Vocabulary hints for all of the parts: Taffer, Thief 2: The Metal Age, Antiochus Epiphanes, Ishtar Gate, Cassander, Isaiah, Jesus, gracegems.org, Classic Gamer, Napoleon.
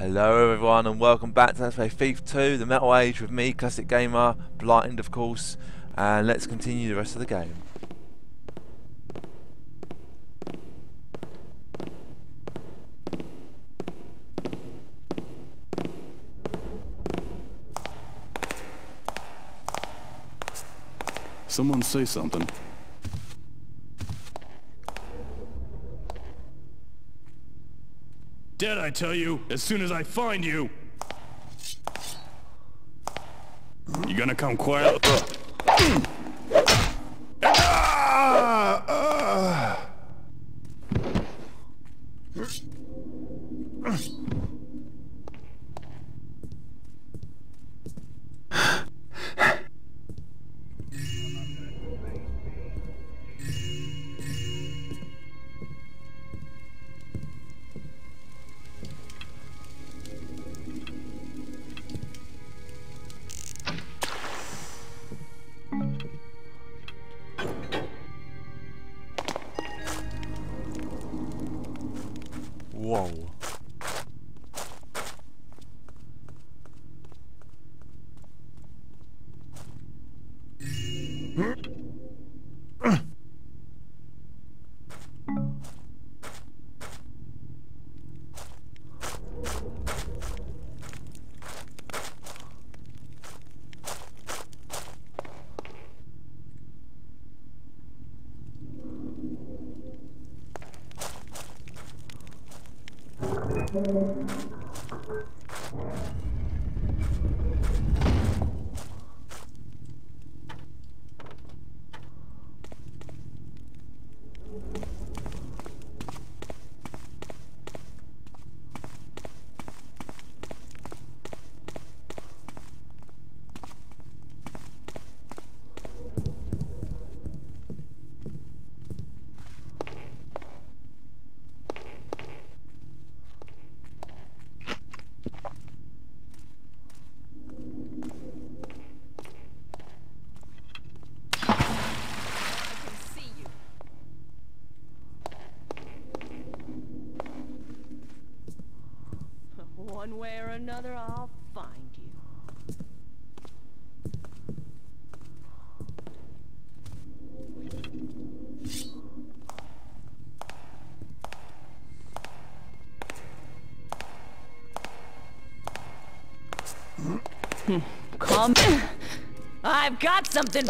Hello everyone and welcome back to Let's Play Thief 2, The Metal Age with me, Classic Gamer, blighted of course, and let's continue the rest of the game. Someone say something. Dead, I tell you, as soon as I find you! You gonna come quiet? Whoa. One way or another, I'll find you. Come. I've got something.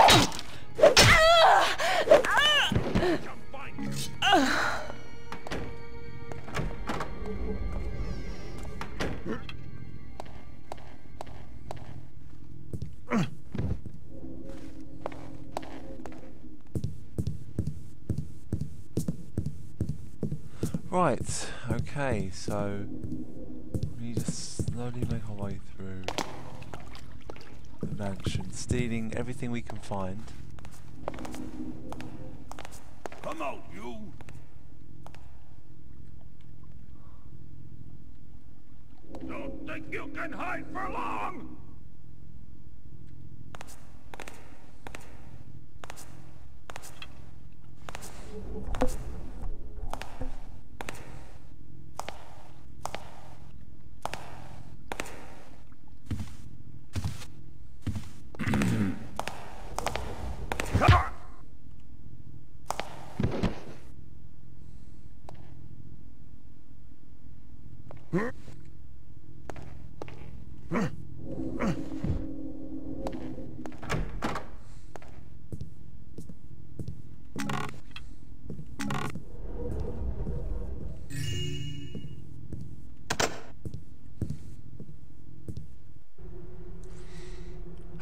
Right, okay, so we need to slowly make our way through the mansion, stealing everything we can find. Come out, you! Don't think you can hide for long!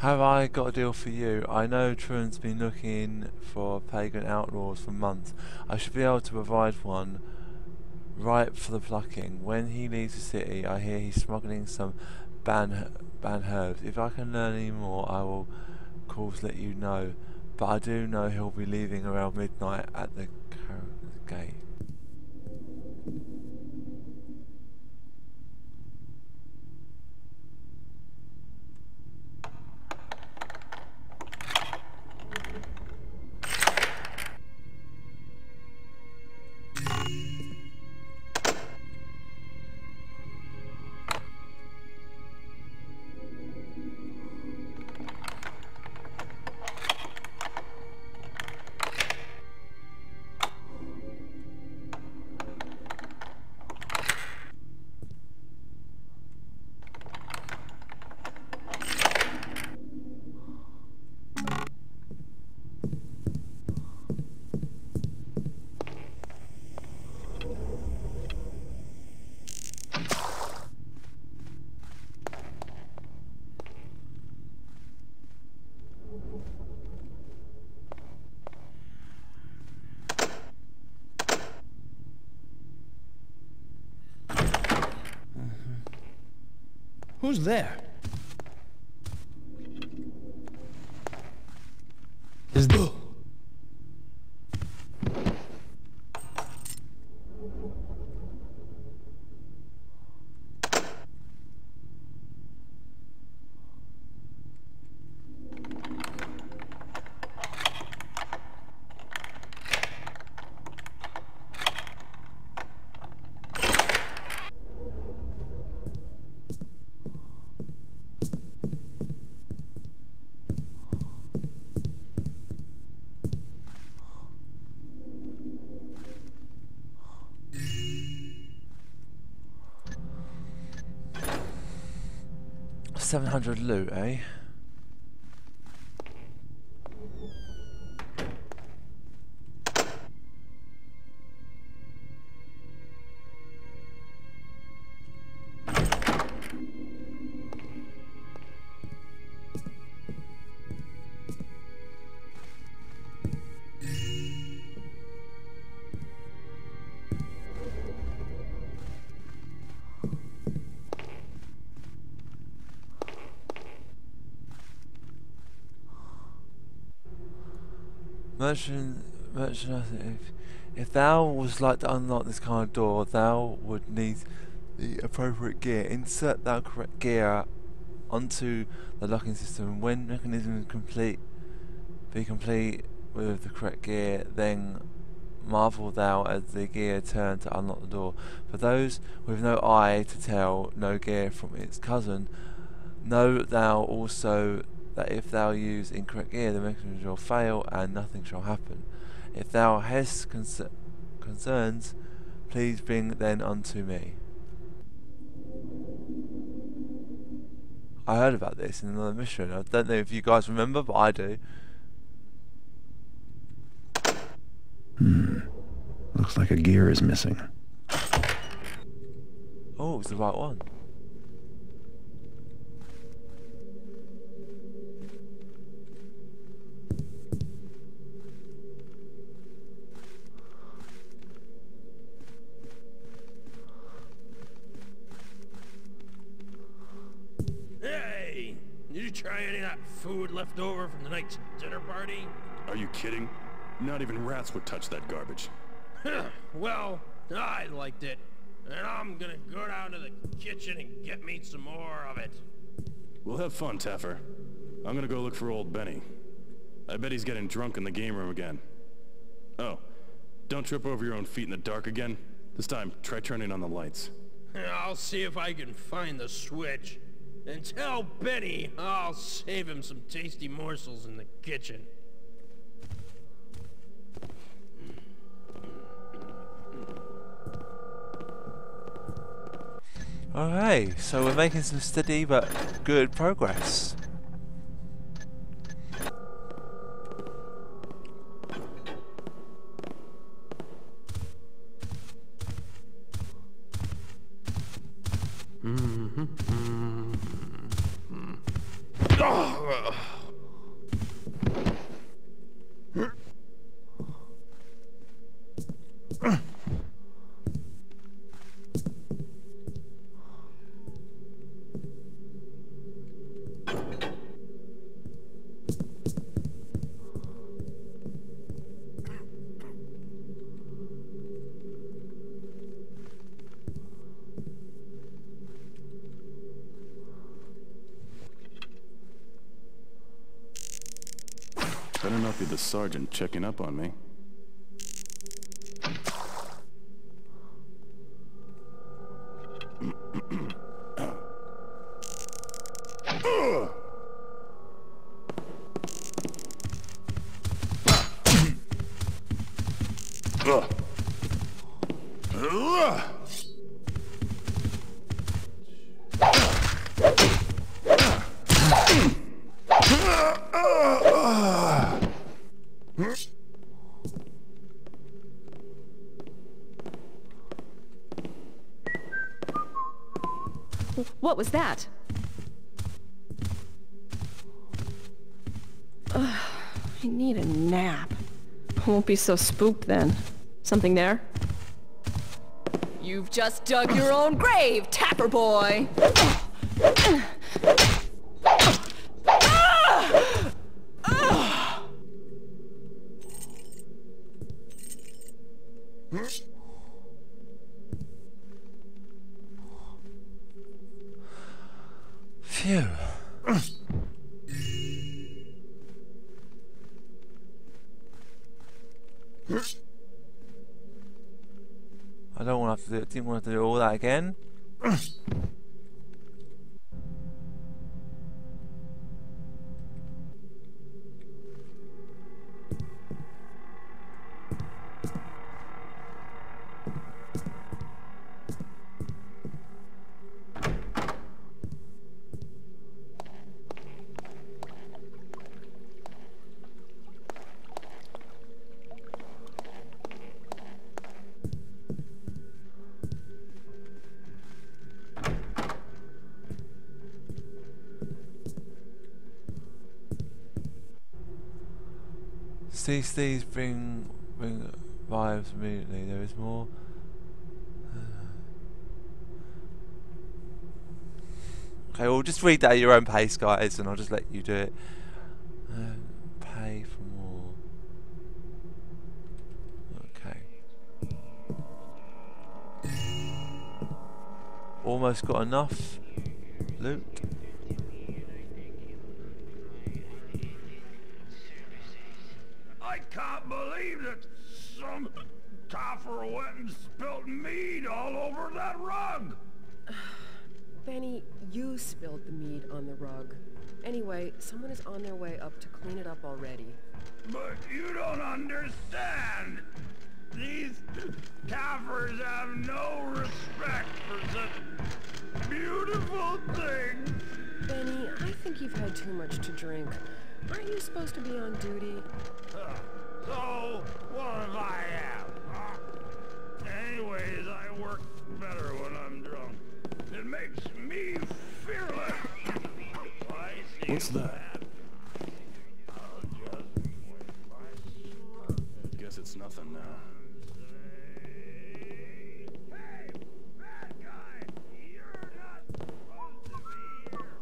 Have I got a deal for you? I know Truant's been looking for pagan outlaws for months. I should be able to provide one ripe for the plucking. When he leaves the city, I hear he's smuggling some banned herbs. If I can learn any more, I will, of course, let you know. But I do know he'll be leaving around midnight at the gate. Who's there? Is this... $700 loot, eh? Merchant, if thou wast like to unlock this kind of door, thou would need the appropriate gear. Insert thou correct gear onto the locking system. When mechanism be complete with the correct gear, then marvel thou as the gear turn to unlock the door. For those with no eye to tell no gear from its cousin, know thou also that if thou use incorrect gear, the mechanism shall fail and nothing shall happen. If thou hast concerns, please bring them unto me. I heard about this in another mission. I don't know if you guys remember, but I do. Looks like a gear is missing. Oh, it's the right one. Try any of that food left over from the night's dinner party? Are you kidding? Not even rats would touch that garbage. Well, I liked it, and I'm gonna go down to the kitchen and get me some more of it. We'll have fun, Taffer. I'm gonna go look for old Benny. I bet he's getting drunk in the game room again. Oh, don't trip over your own feet in the dark again. This time, try turning on the lights. I'll see if I can find the switch. And tell Benny I'll save him some tasty morsels in the kitchen. Alright, so we're making some steady but good progress. Better not be the sergeant checking up on me. What was that? Ugh, I need a nap. I won't be so spooked then. Something there? You've just dug your own grave, Tapper boy! Phew. I don't want to have to do it. Didn't want to do all that again. These bring vibes immediately. There is more. Okay, well, just read that at your own pace, guys, and I'll just let you do it. Pay for more. Okay. Almost got enough loot. Can't believe that some coffer went and spilt mead all over that rug. Fanny, you spilled the mead on the rug. Anyway, someone is on their way up to clean it up already. But you don't understand. These coffers have no respect for such beautiful things. Fanny, I think you've had too much to drink. Aren't you supposed to be on duty? So, what if I am? Anyways, I work better when I'm drunk. It makes me fearless. What's that? I guess it's nothing now. Hey, bad guy! You're not supposed to be here!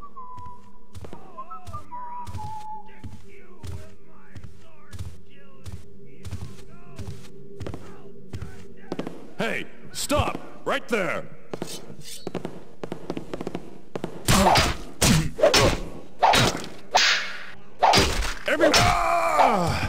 Go home or I'll stick you with my sword. Hey, stop! Right there! Everyone! Ah!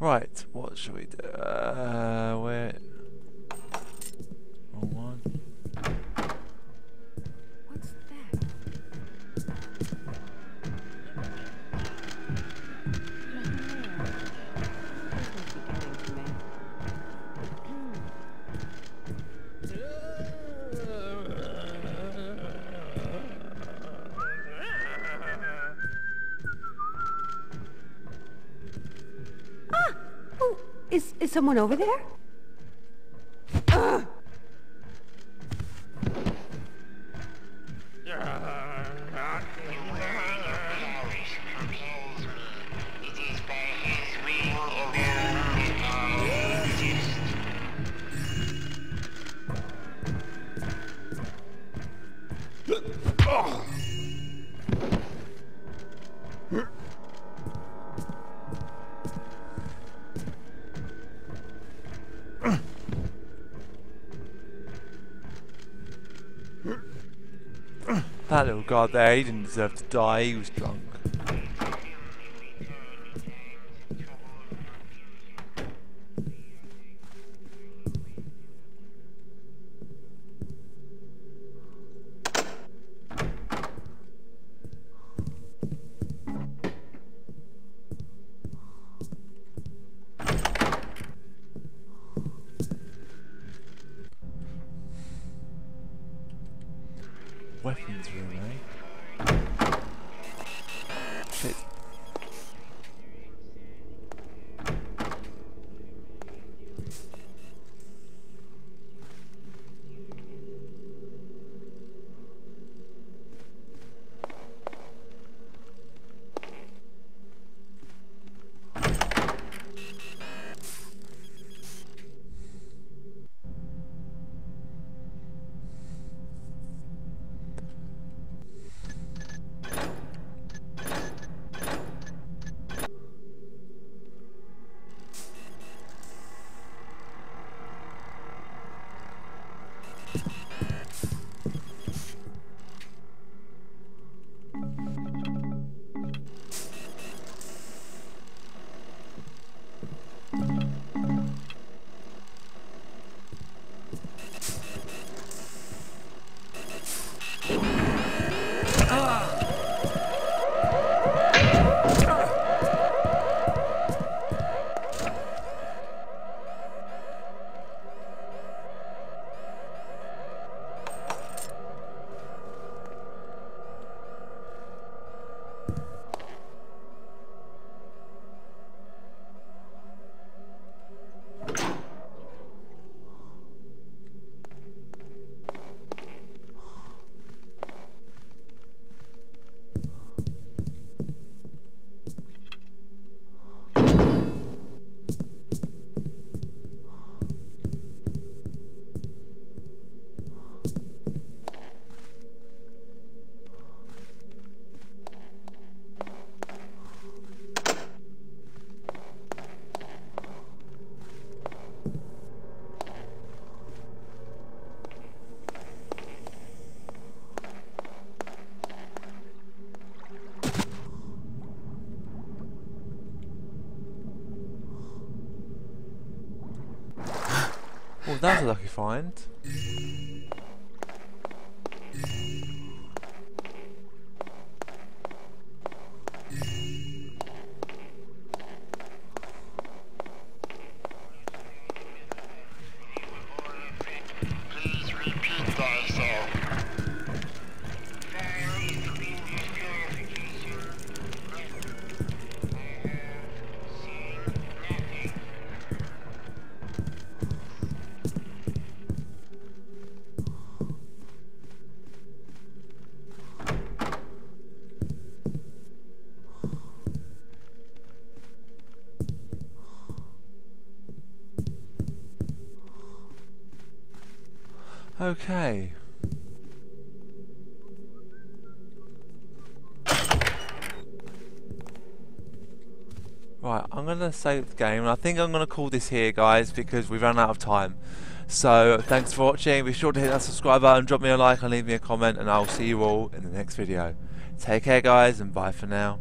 Right, what should we do? Where? Wrong one. What's that? Is someone over there? That little guard there, he didn't deserve to die, he was drunk. Weapons room, eh? Shit. Well, that's a lucky find. Okay. Right, I'm going to save the game, and I think I'm going to call this here, guys, because we've run out of time. So, thanks for watching. Be sure to hit that subscribe button, drop me a like, and leave me a comment, and I'll see you all in the next video. Take care, guys, and bye for now.